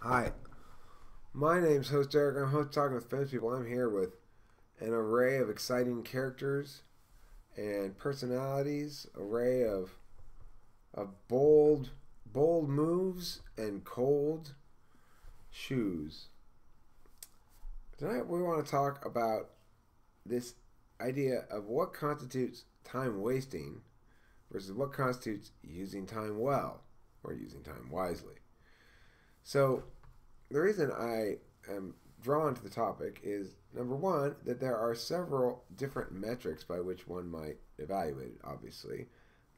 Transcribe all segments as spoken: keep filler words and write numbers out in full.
Hi, my name's host Eric. I'm host Talking with Famous People. I'm here with an array of exciting characters and personalities, array of of bold, bold moves and cold shoes. Tonight we want to talk about this idea of what constitutes time wasting versus what constitutes using time well or using time wisely. So the reason I am drawn to the topic is, number one, that there are several different metrics by which one might evaluate it, obviously.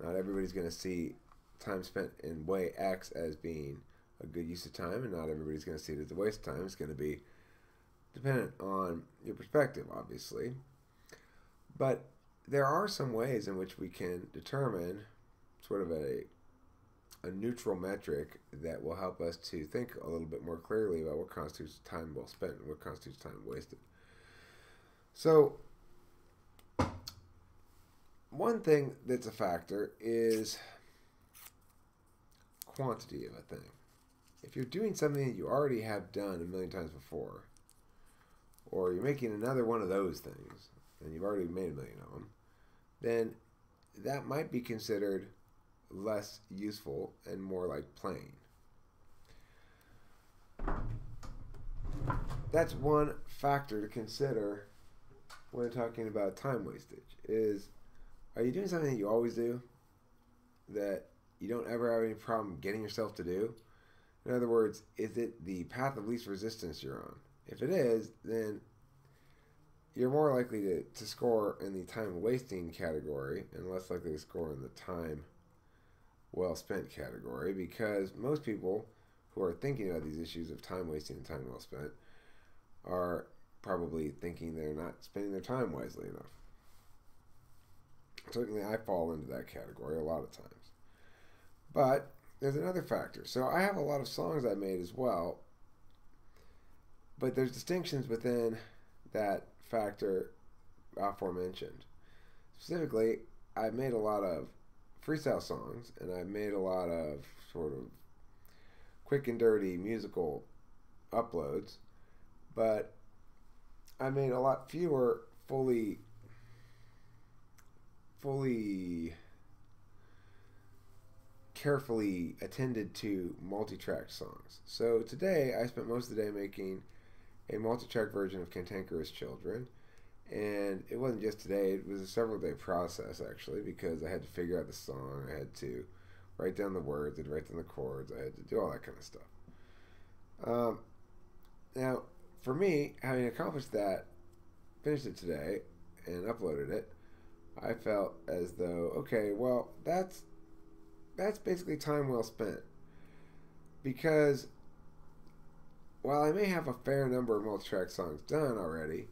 Not everybody's going to see time spent in way X as being a good use of time, and not everybody's going to see it as a waste of time. It's going to be dependent on your perspective, obviously. But there are some ways in which we can determine sort of a a neutral metric that will help us to think a little bit more clearly about what constitutes time well spent and what constitutes time wasted. So one thing that's a factor is quantity of a thing. If you're doing something that you already have done a million times before, or you're making another one of those things, and you've already made a million of them, then that might be considered less useful and more like playing. That's one factor to consider when talking about time wastage is, are you doing something that you always do that you don't ever have any problem getting yourself to do? In other words, is it the path of least resistance you're on? If it is, then you're more likely to, to score in the time wasting category and less likely to score in the time well spent category, because most people who are thinking about these issues of time wasting and time well spent are probably thinking they're not spending their time wisely enough. Certainly I fall into that category a lot of times. But there's another factor. So I have a lot of songs I made as well, but there's distinctions within that factor aforementioned. Specifically, I've made a lot of freestyle songs, and I made a lot of sort of quick and dirty musical uploads, but I made a lot fewer fully fully carefully attended to multi-track songs. So today I spent most of the day making a multi-track version of Cantankerous Children. And it wasn't just today, it was a several day process actually, because I had to figure out the song, I had to write down the words, I had to write down the chords, I had to do all that kind of stuff. Um, now, for me, having accomplished that, finished it today, and uploaded it, I felt as though, okay, well, that's, that's basically time well spent. Because while I may have a fair number of multi-track songs done already,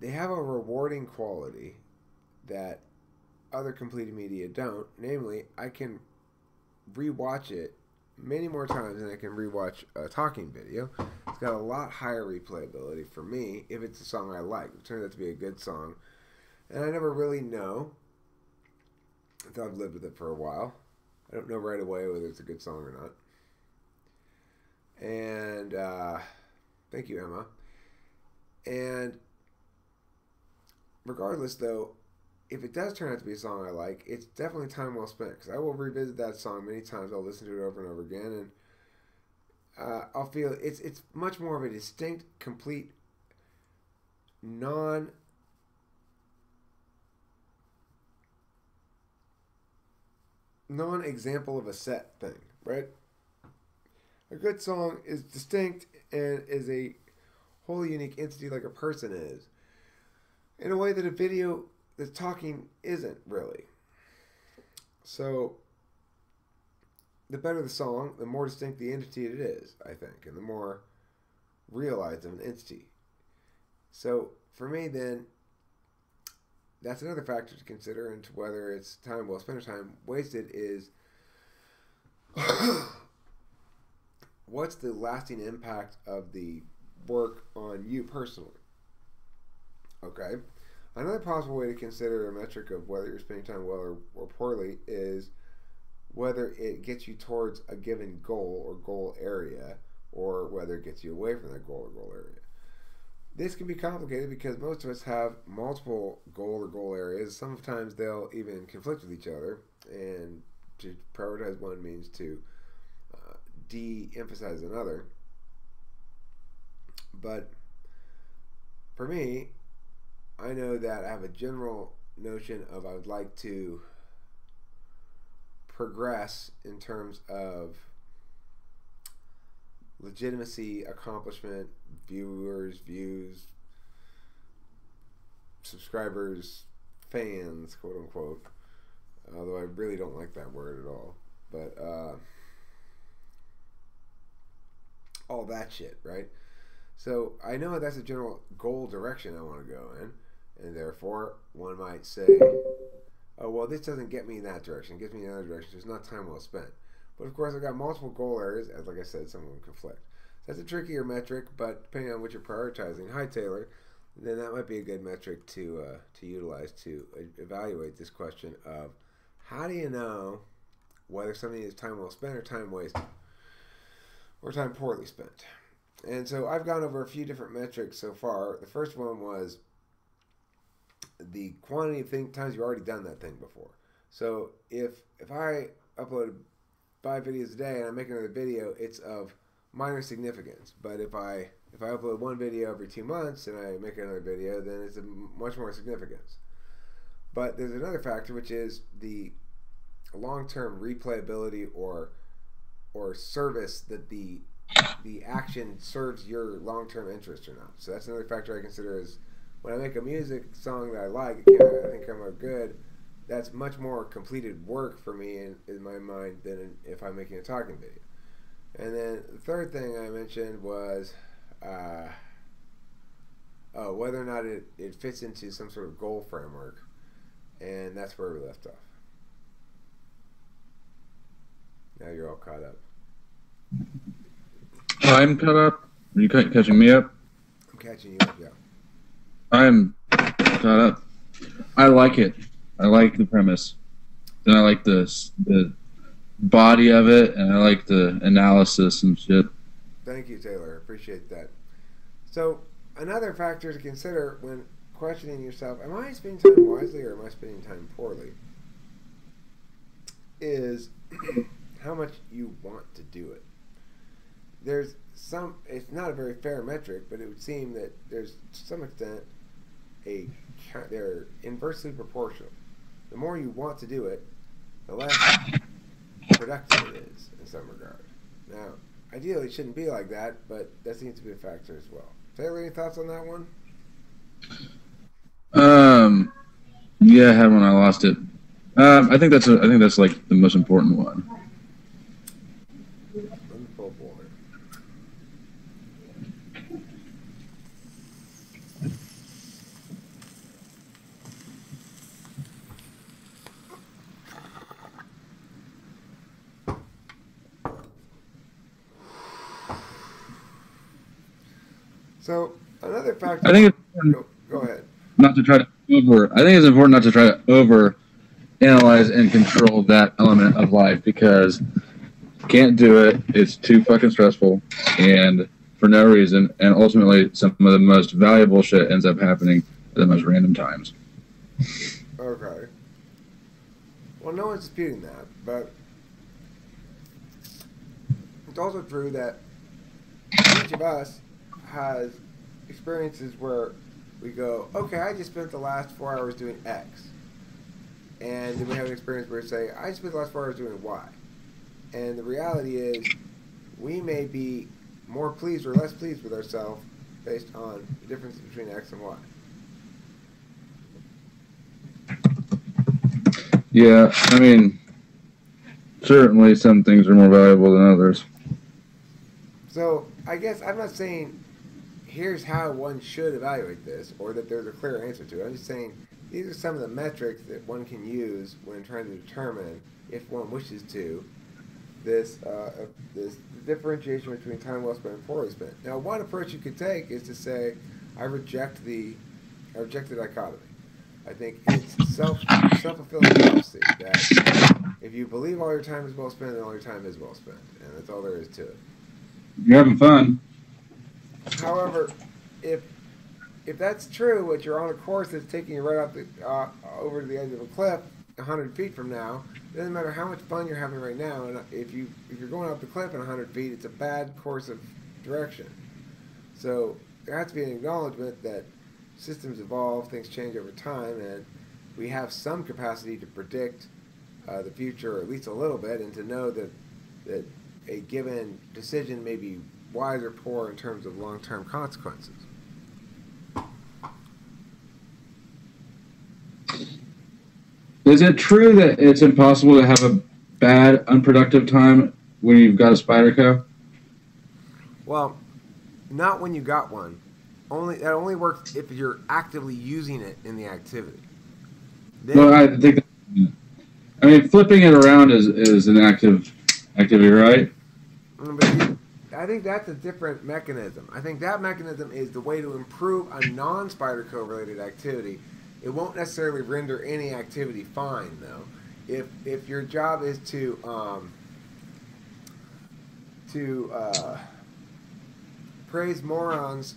they have a rewarding quality that other completed media don't. Namely, I can rewatch it many more times than I can rewatch a talking video. It's got a lot higher replayability for me if it's a song I like. It turns out to be a good song, and I never really know until I've lived with it for a while. I don't know right away whether it's a good song or not. And uh, thank you, Emma. And regardless, though, if it does turn out to be a song I like, it's definitely time well spent, because I will revisit that song many times. I'll listen to it over and over again, and uh, I'll feel it's it's much more of a distinct, complete, non non example of a set thing, right? A good song is distinct and is a wholly unique entity, like a person is, in a way that a video that's talking isn't really. So the better the song, the more distinct the entity it is, I think, and the more realized of an entity. So for me then, that's another factor to consider into whether it's time well spent or time wasted is, what's the lasting impact of the work on you personally? Okay. Another possible way to consider a metric of whether you're spending time well or, or poorly is whether it gets you towards a given goal or goal area, or whether it gets you away from that goal or goal area. This can be complicated because most of us have multiple goal or goal areas. Sometimes they'll even conflict with each other, and to prioritize one means to uh, de-emphasize another. But for me, I know that I have a general notion of I would like to progress in terms of legitimacy, accomplishment, viewers, views, subscribers, fans, quote unquote. Although I really don't like that word at all. But uh, all that shit, right? So I know that's a general goal direction I want to go in. And therefore, one might say, oh, well, this doesn't get me in that direction. It gets me in another direction. It's not time well spent. But of course, I've got multiple goal areas, as like I said, some of them conflict. So that's a trickier metric, but depending on what you're prioritizing, hi Taylor, then that might be a good metric to uh, to utilize to evaluate this question of how do you know whether something is time well spent or time wasted or time poorly spent. And so I've gone over a few different metrics so far. The first one was the quantity of thing, times you've already done that thing before. So if if I upload five videos a day and I make another video, it's of minor significance. But if I if I upload one video every two months and I make another video, then it's of much more significance. But there's another factor, which is the long-term replayability or or service that the the action serves your long-term interest or not. So that's another factor I consider is when I make a music song that I like, I think I'm a good. That's much more completed work for me in, in my mind than if I'm making a talking video. And then the third thing I mentioned was uh, oh, whether or not it, it fits into some sort of goal framework. And that's where we left off. Now you're all caught up. I'm caught up. Are you catching me up? I'm catching you up, yeah. I'm caught up. I like it. I like the premise, and I like the the body of it, and I like the analysis and shit. Thank you, Taylor. Appreciate that. So another factor to consider when questioning yourself, am I spending time wisely or am I spending time poorly, is how much you want to do it. There's some, it's not a very fair metric, but it would seem that there's to some extent a, they're inversely proportional. The more you want to do it, the less productive it is in some regard. Now, ideally it shouldn't be like that, but that seems to be a factor as well. Taylor, any thoughts on that one? Um, yeah, I had one. I lost it. Um, I think that's a, I think that's like the most important one. Wonderful boy. So another factor. I think it's important go, go ahead. Not to try to over. I think it's important not to try to over analyze and control that element of life, because can't do it. It's too fucking stressful, and for no reason. And ultimately, some of the most valuable shit ends up happening at the most random times. Okay. Well, no one's disputing that, but it's also true that each of us has experiences where we go, okay, I just spent the last four hours doing X. And then we have an experience where we say, I spent the last four hours doing Y. And the reality is, we may be more pleased or less pleased with ourselves based on the difference between X and Y. Yeah, I mean, certainly some things are more valuable than others. So, I guess I'm not saying here's how one should evaluate this, or that there's a clear answer to it. I'm just saying these are some of the metrics that one can use when trying to determine, if one wishes to, this uh, this differentiation between time well spent and poorly spent. Now, one approach you could take is to say, I reject the I reject the dichotomy. I think it's self self fulfilling prophecy that If you believe all your time is well spent, then all your time is well spent. And that's all there is to it. You're having fun. However, if if that's true, but you're on a course that's taking you right off the, uh, over to the edge of a cliff a hundred feet from now, it doesn't matter how much fun you're having right now. And if, you, if you're going up the cliff in a hundred feet, it's a bad course of direction. So there has to be an acknowledgement that systems evolve, things change over time, and we have some capacity to predict uh, the future, or at least a little bit, and to know that, that a given decision may be wise or poor in terms of long-term consequences. Is it true that it's impossible to have a bad, unproductive time when you've got a Spyderco? Well, not when you got one. Only that only works if you're actively using it in the activity. Then, well, I think. That, I mean, flipping it around is is an active activity, right? But I think that's a different mechanism. I think that mechanism is the way to improve a non-Spyderco related activity. It won't necessarily render any activity fine, though. If if your job is to um, to uh, praise morons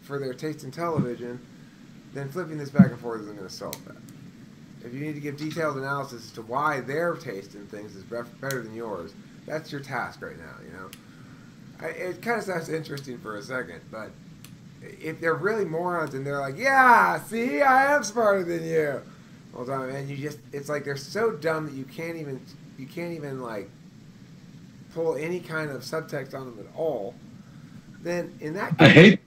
for their taste in television, then flipping this back and forth isn't going to solve that. If you need to give detailed analysis as to why their taste in things is better than yours, that's your task right now. You know, I, it kind of sounds interesting for a second, but if they're really morons and they're like, yeah, see, I am smarter than you. Hold on, man. You just—it's like they're so dumb that you can't even—you can't even like pull any kind of subtext on them at all. Then in that case, I hate,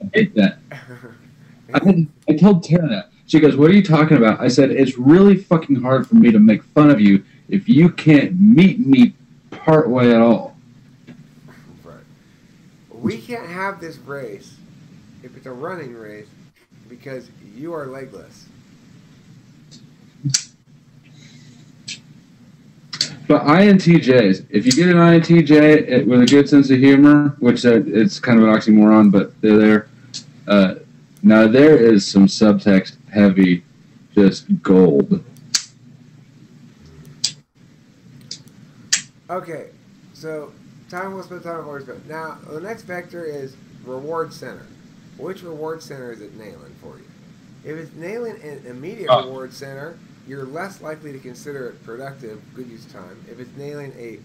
I hate that. I, didn't, I told Tara that. She goes, "What are you talking about?" I said, "It's really fucking hard for me to make fun of you if you can't meet me part way at all." Right. We can't have this race if it's a running race, because you are legless. But I N T Js, if you get an I N T J it, with a good sense of humor, which uh, it's kind of an oxymoron, but they're there. Uh, now there is some subtext heavy, just gold. Okay, so time well spent, time well spent. Now the next vector is reward center. Which reward center is it nailing for you? If it's nailing an immediate oh. reward center, you're less likely to consider it productive, good use time. If it's nailing a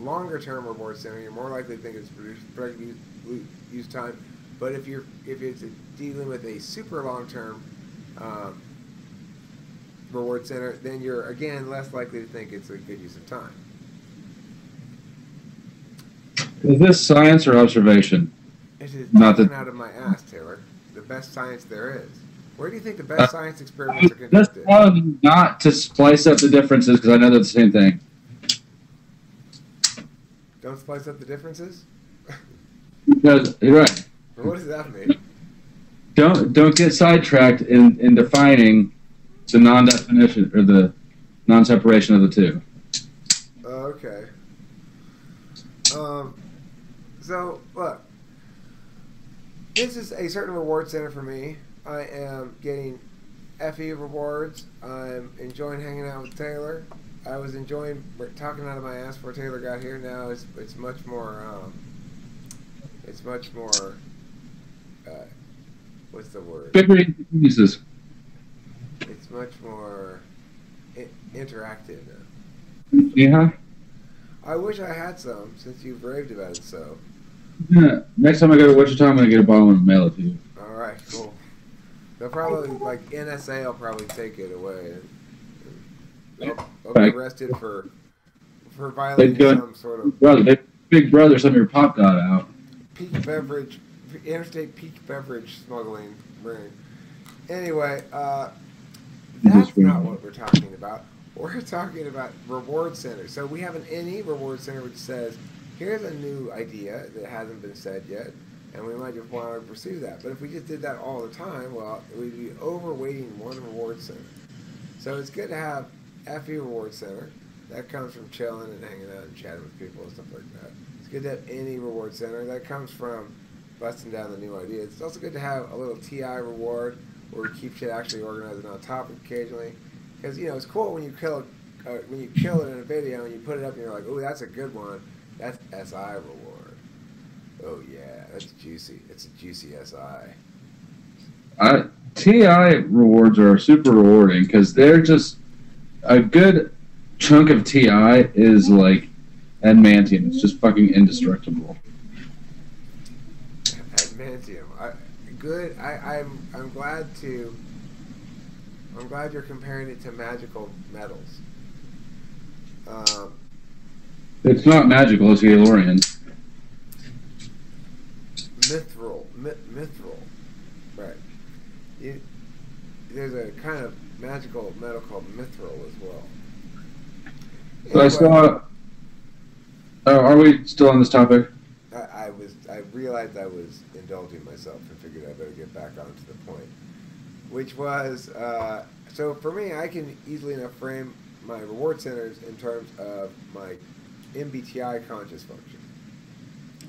longer-term reward center, you're more likely to think it's productive use time. But if you're if it's dealing with a super long-term um, reward center, then you're again less likely to think it's a good use of time. Is this science or observation? It is nothing out of my ass, Taylor. The best science there is. Where do you think the best uh, science experiments are conducted? That's not to splice up the differences, because I know they're the same thing. Don't splice up the differences? Because, you're right. But what does that mean? Don't don't get sidetracked in, in defining the non-definition or the non-separation of the two. Uh, okay. Um. So look. This is a certain reward center for me. I am getting F E rewards. I'm enjoying hanging out with Taylor. I was enjoying talking out of my ass before Taylor got here. Now it's it's much more um, it's much more uh, what's the word? Uses. It's much more I interactive now. Yeah. I wish I had some since you've raved about it so. Yeah. Next time I go to Wichita, I'm going to get a bottle and mail it to you. All right, cool. They'll probably, like, N S A will probably take it away. And, and they'll, they'll be arrested for, for violating done, some sort of... Brother, Big Brother, some of your pop got out. Peak beverage, interstate peak beverage smuggling ring. Anyway, uh, that's not what we're talking about. We're talking about reward center. So we have an N E reward center which says... Here's a new idea that hasn't been said yet, and we might just want to pursue that. But if we just did that all the time, well, we'd be overweighting one reward center. So it's good to have F E reward center. That comes from chilling and hanging out and chatting with people and stuff like that. It's good to have any reward center. That comes from busting down the new ideas. It's also good to have a little T I reward where we keep shit actually organized and on topic occasionally. Because, you know, it's cool when you kill or when you kill it in a video and you put it up and you're like, oh, that's a good one, that's S I reward. Oh yeah, that's juicy. It's a juicy S I. Uh, T I rewards are super rewarding because they're just a good chunk of T I is like Adamantium. It's just fucking indestructible. Adamantium. I, good. I, I'm I'm glad to. I'm glad you're comparing it to magical metals. Um, it's not magical. It's Gaylorian. Mithril. Mi mithril. Right. You, there's a kind of magical metal called mithril as well. So I saw. Oh, are we still on this topic? I, I was. I realized I was indulging myself and figured I better get back onto the point, which was uh, so for me, I can easily enough frame my reward centers in terms of my M B T I conscious function.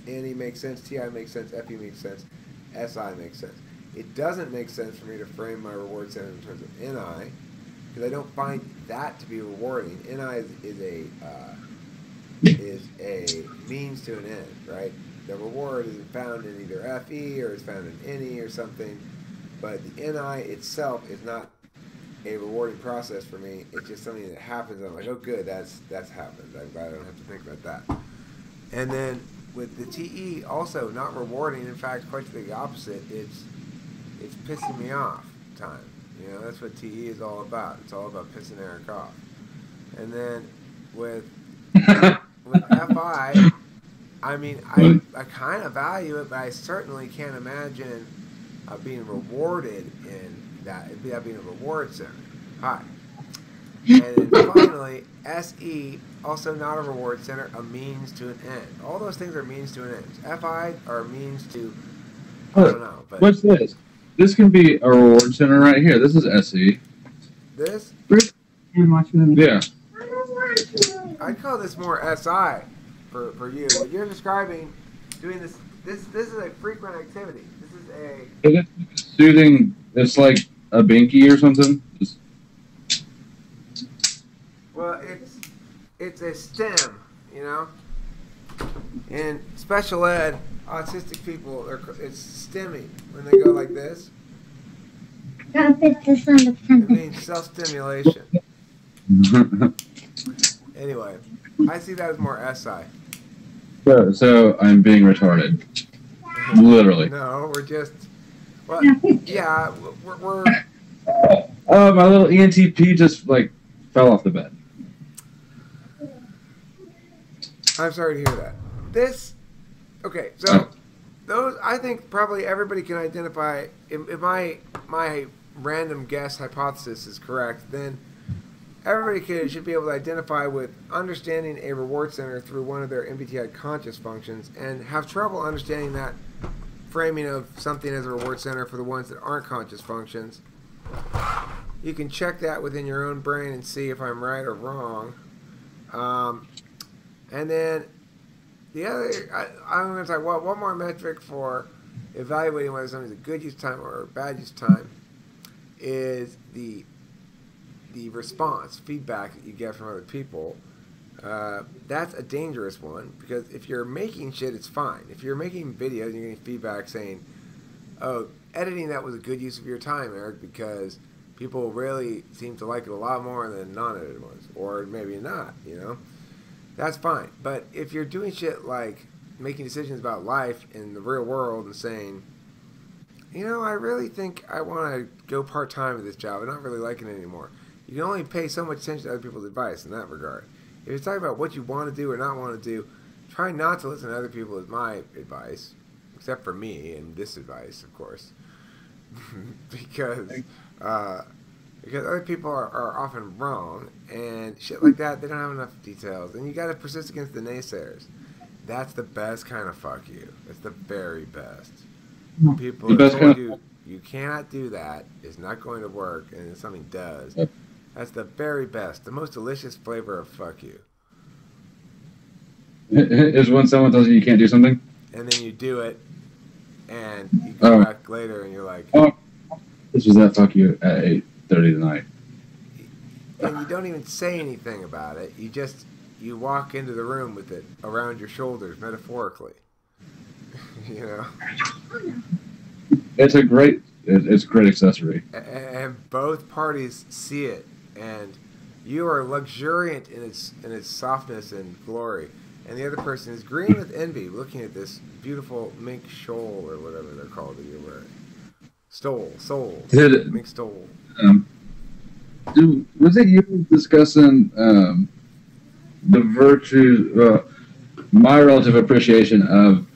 N E makes sense. T I makes sense. F E makes sense. S I makes sense. It doesn't make sense for me to frame my reward center in terms of N I, because I don't find that to be rewarding. N I is, is a uh, is a means to an end, right? The reward isn't found in either F E or it's found in N E or something, but the N I itself is not a rewarding process for me. It's just something that happens. I'm like, oh, good, that's that's happened. I'm glad I don't have to think about that. And then with the T E, also not rewarding. In fact, quite the opposite. It's it's pissing me off time. You know, that's what T E is all about. It's all about pissing Eric off. And then with with F I, I mean, I, I kind of value it, but I certainly can't imagine uh, being rewarded in that. It'd be that being a reward center. Hi. And then finally, S E, also not a reward center, a means to an end. All those things are means to an end. F I are means to, I don't know. But what's this? This can be a reward center right here. This is S E. This? Yeah. I call this more S I for, for you. What you're describing, doing this, this this is a frequent activity. This is a... It is soothing, it's like a binky or something. Just... Well, it's, it's a STEM, you know? In special ed, autistic people, are, it's STEMmy when they go like this. Gotta fit this on the front. It means self-stimulation. Anyway, I see that as more S I. So, so I'm being retarded. Literally. No, we're just... Well, yeah, we're... we're oh, my little E N T P just, like, fell off the bed. I'm sorry to hear that. This... Okay, so those, I think probably everybody can identify, if, if my, my random guess hypothesis is correct, then everybody can, should be able to identify with understanding a reward center through one of their M B T I conscious functions and have trouble understanding that framing of something as a reward center for the ones that aren't conscious functions. You can check that within your own brain and see if I'm right or wrong. Um, and then... The other, I, I'm going to talk, well, one more metric for evaluating whether something's a good use time or a bad use time is the the response, feedback that you get from other people. Uh, that's a dangerous one because if you're making shit, it's fine. If you're making videos and you're getting feedback saying, oh, editing that was a good use of your time, Eric, because people really seem to like it a lot more than non-edited ones, or maybe not, you know? That's fine. But if you're doing shit like making decisions about life in the real world and saying, you know, I really think I want to go part-time with this job. I'm not really liking it anymore. You can only pay so much attention to other people's advice in that regard. If you're talking about what you want to do or not want to do, try not to listen to other people is my advice, except for me and this advice, of course, because... Uh, Because other people are, are often wrong, and shit like that, they don't have enough details. And you gotta persist against the naysayers. That's the best kind of fuck you. It's the very best. People who told you, you cannot do that, it's not going to work, and something does. That's the very best, the most delicious flavor of fuck you. Is when someone tells you you can't do something? And then you do it, and you come oh. back later and you're like... Oh, this was that fuck you at eight thirty tonight. and you don't even say anything about it. You just, you walk into the room with it around your shoulders, metaphorically. You know? It's a great, it's a great accessory. And both parties see it, and you are luxuriant in its, in its softness and glory. And the other person is green with envy, looking at this beautiful mink shawl or whatever they're called that you're wearing. Stole, soul, Did, mink stole. Um, do, was it you discussing um, the virtues, uh, my relative appreciation of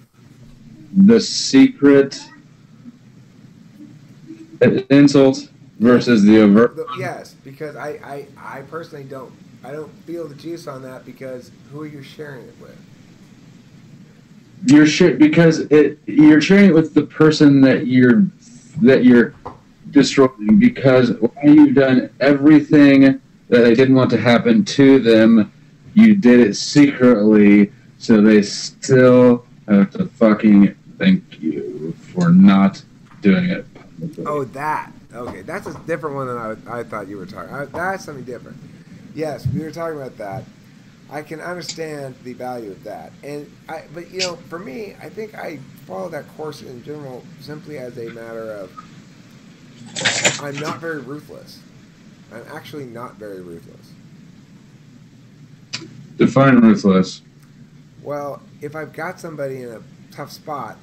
the secret insults versus the overt? Yes, because I, I, I personally don't. I don't feel the juice on that because who are you sharing it with? You're sure because it you're sharing it with the person that you're that you're destroying because you've done everything that they didn't want to happen to them. You did it secretly, so they still have to fucking thank you for not doing it. Oh, that okay? That's a different one than I I thought you were talking. I, that's something different. Yes, we were talking about that. I can understand the value of that, and I. But you know, for me, I think I follow that course in general simply as a matter of I'm not very ruthless. I'm actually not very ruthless. Define ruthless. Well, if I've got somebody in a tough spot,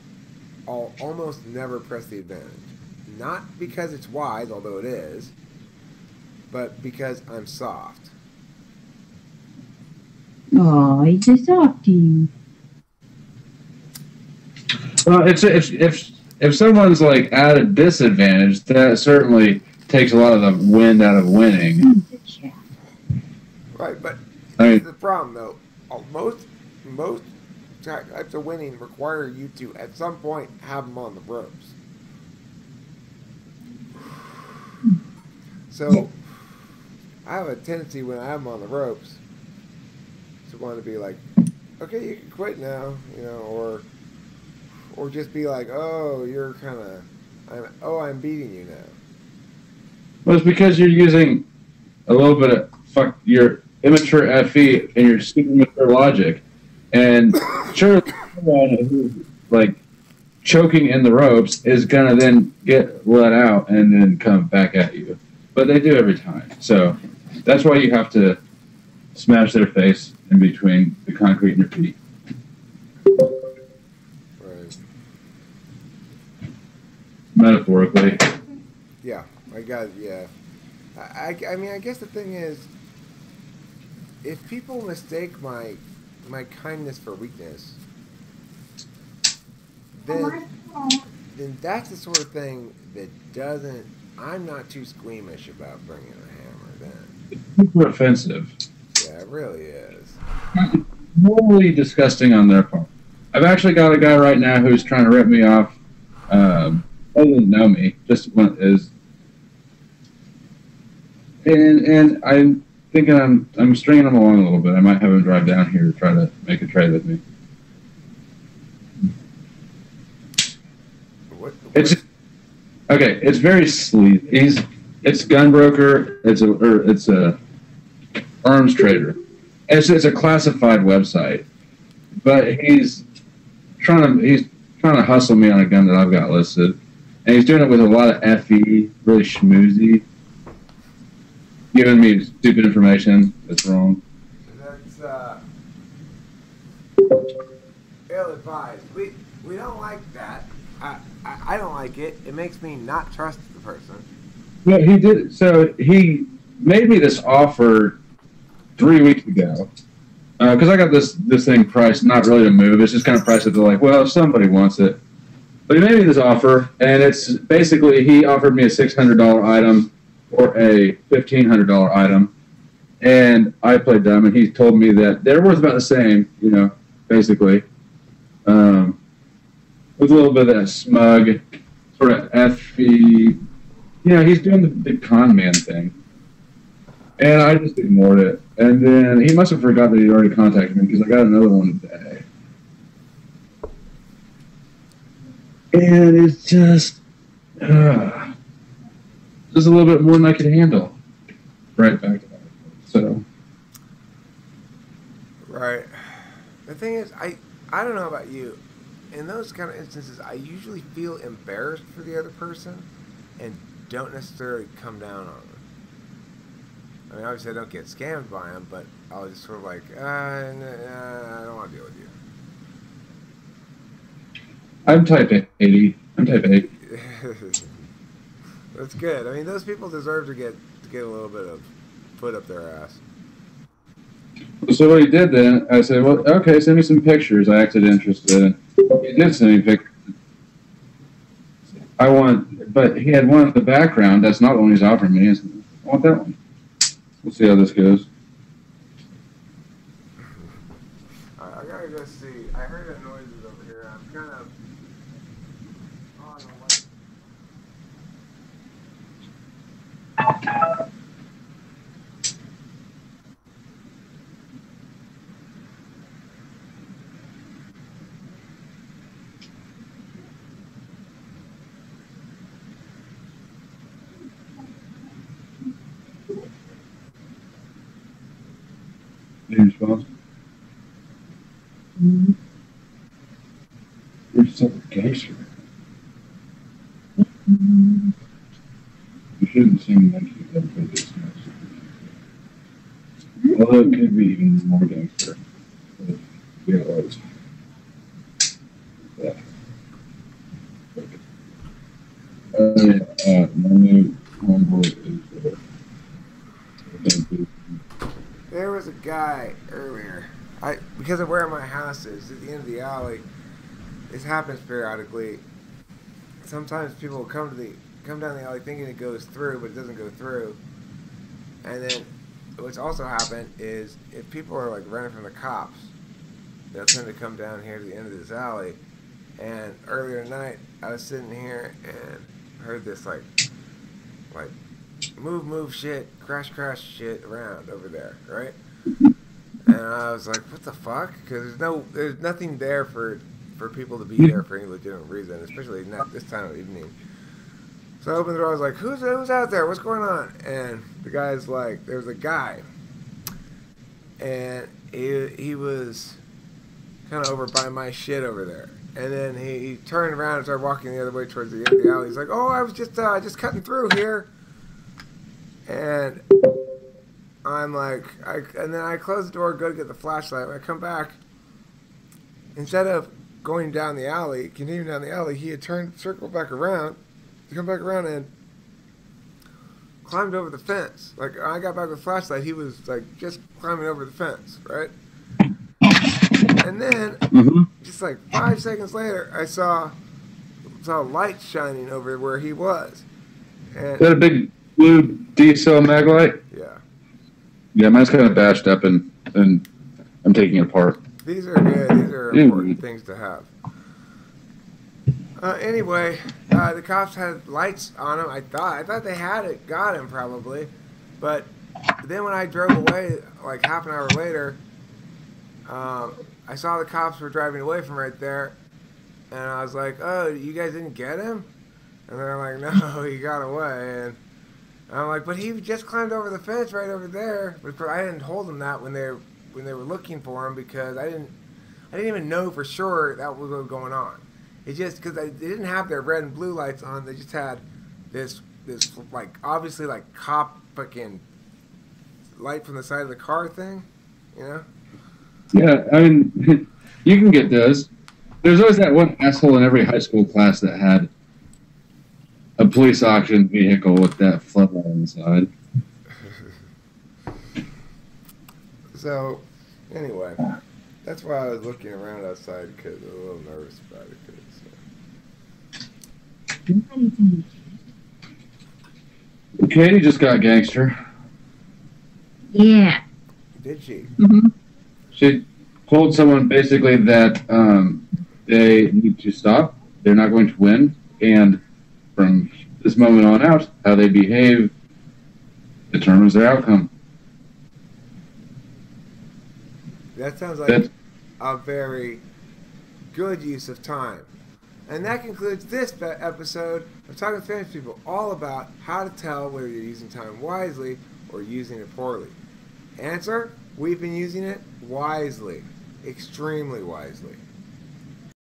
I'll almost never press the advantage. Not because it's wise, although it is, but because I'm soft. Oh, he's a softie. Well, if, if if if someone's like at a disadvantage, that certainly takes a lot of the wind out of winning. Right, but I mean, the problem though, most most types of winning require you to at some point have them on the ropes. So I have a tendency when I'm on the ropes to want to be like, okay, you can quit now, you know, or or just be like, oh, you're kind of, I'm, oh, I'm beating you now. Well, it's because you're using a little bit of fuck your immature F E and your super mature logic, and sure, someone who's like choking in the ropes is gonna then get let out and then come back at you. But they do every time, so that's why you have to smash their face in between the concrete and your feet. Right. Metaphorically. Yeah, I got it, yeah. I, I, I mean, I guess the thing is, if people mistake my my kindness for weakness, then then that's the sort of thing that doesn't. I'm not too squeamish about bringing a hammer then. It's super offensive. Yeah, it really is. It's totally disgusting on their part. I've actually got a guy right now who's trying to rip me off. Um, doesn't know me. Just one is. And and I'm thinking I'm I'm stringing him along a little bit. I might have him drive down here to try to make a trade with me. What? what? It's. Okay, it's very sleazy. He's, it's gun broker. It's a, or it's a arms trader. It's, it's a classified website, but he's trying to he's trying to hustle me on a gun that I've got listed, and he's doing it with a lot of F E, really schmoozy, giving me stupid information that's wrong. That's uh, ill-advised. We we don't like that. I, I don't like it. It makes me not trust the person. Yeah, he did. So he made me this offer three weeks ago because uh, I got this this thing priced not really to move. It's just kind of priced up to like, well, if somebody wants it. But he made me this offer, and it's basically he offered me a six hundred dollar item or a fifteen hundred dollar item, and I played dumb, and he told me that they're worth about the same, you know, basically. Um. With a little bit of that smug, sort of F E, you know, he's doing the, the con man thing. And I just ignored it. And then he must have forgot that he'd already contacted me because I got another one today. And it's just, uh, just a little bit more than I could handle. Right back to that. So. Right. The thing is, I I don't know about you. In those kind of instances, I usually feel embarrassed for the other person and don't necessarily come down on them. I mean, obviously I don't get scammed by them, but I'll just sort of like, uh, nah, I don't want to deal with you. I'm type eighty. I'm type eighty. That's good. I mean, those people deserve to get to get a little bit of foot up their ass. So what he did then, I said, well, okay, send me some pictures. I acted interested. He did send me pictures. I want, but he had one in the background. That's not the one he's offering me. I said, I want that one. We'll see how this goes. All right, I gotta go see. I heard a noise over here. I'm kind of on the way. Mm-hmm. You're such a gangster. Mm-hmm. You shouldn't seem like you've ever been this much. Mm-hmm. Although it could be even more gangster. But we don't always. Yeah. Okay. Uh, uh, my new homeboy is. Uh, thank you. There was a guy earlier. I because of where my house is, at the end of the alley, this happens periodically. Sometimes people come to the come down the alley thinking it goes through, but it doesn't go through. And then what's also happened is if people are like running from the cops, they'll tend to come down here to the end of this alley. And earlier tonight, I was sitting here and heard this like like. move, move, shit, crash, crash, shit around over there, right? And I was like, what the fuck? Because there's no, there's nothing there for, for people to be there for any legitimate reason, especially not this time of the evening. So I opened the door, I was like, who's, who's out there? What's going on? And the guy's like, there was a guy. And he, he was kind of over by my shit over there. And then he, he turned around and started walking the other way towards the end of the alley. He's like, oh, I was just, uh, just cutting through here. And I'm like, I, and then I close the door, go to get the flashlight. When I come back, instead of going down the alley, continuing down the alley, he had turned, circled back around, come back around and climbed over the fence. Like, I got back with the flashlight, he was like just climbing over the fence, right? And then, mm-hmm. just like five seconds later, I saw saw light shining over where he was. And is that a big blue D-cell mag light? Yeah. Yeah, mine's kind of bashed up and, and I'm taking it apart. These are good. These are important Ooh. things to have. Uh, anyway, uh, the cops had lights on them, I thought. I thought they had it. Got him, probably. But then when I drove away, like half an hour later, um, I saw the cops were driving away from right there. And I was like, oh, you guys didn't get him? And they're like, no, he got away. And I'm like, but he just climbed over the fence right over there. But I didn't hold him that when they when they were looking for him because I didn't I didn't even know for sure that was what was going on. It's just because they didn't have their red and blue lights on. They just had this this like obviously like cop fucking light from the side of the car thing, you know? Yeah, I mean, you can get those. There's always that one asshole in every high school class that had a police auction vehicle with that floodlight inside. So, anyway, that's why I was looking around outside because I was a little nervous about it. Cause, so. Katie just got gangster. Yeah. Did she? Mm-hmm. She told someone basically that um, they need to stop. They're not going to win, and from this moment on out, how they behave determines their outcome. That sounds like That's a very good use of time. And that concludes this episode of Talking with Famous People, all about how to tell whether you're using time wisely or using it poorly. Answer: we've been using it wisely, extremely wisely.